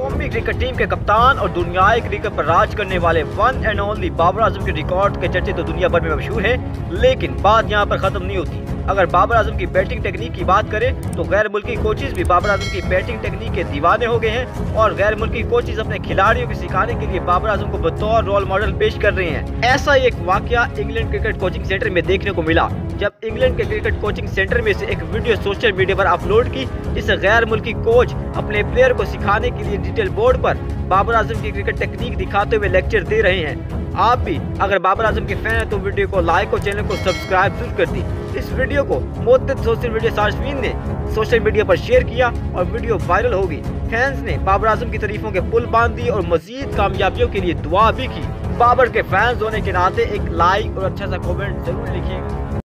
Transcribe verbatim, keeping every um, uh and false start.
कौमी cricket team के कप्तान और दुनियाई क्रिकेट पर राज करने वाले one and only Babar Azam के रिकॉर्ड के चर्चे तो दुनिया भर में मशहूर है, लेकिन बात यहाँ पर खत्म नहीं होती। अगर बाबर आजम की बैटिंग टेक्निक की बात करें तो गैर मुल्की कोचेज भी बाबर आजम की बैटिंग टेक्निक के दीवाने हो गए हैं और गैर मुल्की कोचेज अपने खिलाड़ियों को सिखाने के लिए बाबर आजम को बतौर रोल मॉडल पेश कर रहे हैं। ऐसा ही एक वाकया इंग्लैंड क्रिकेट कोचिंग सेंटर में देखने को मिला, जब इंग्लैंड के क्रिकेट कोचिंग सेंटर में से एक वीडियो सोशल मीडिया पर अपलोड की, जिससे गैर मुल्की कोच अपने प्लेयर को सिखाने के लिए डिजिटल बोर्ड पर बाबर आजम की क्रिकेट टेक्निक दिखाते हुए लेक्चर दे रहे हैं। आप भी अगर बाबर आजम के फैन हैं तो वीडियो को लाइक और चैनल को सब्सक्राइब जरूर कर दी। इस वीडियो को मोहतरम सोशल मीडिया सार्फिन ने सोशल मीडिया पर शेयर किया और वीडियो वायरल हो गई। फैंस ने बाबर आजम की तारीफों के पुल बांध दिए और मजीद कामयाबियों के लिए दुआ भी की। बाबर के फैंस होने के नाते एक लाइक और अच्छा सा कॉमेंट जरूर लिखिए।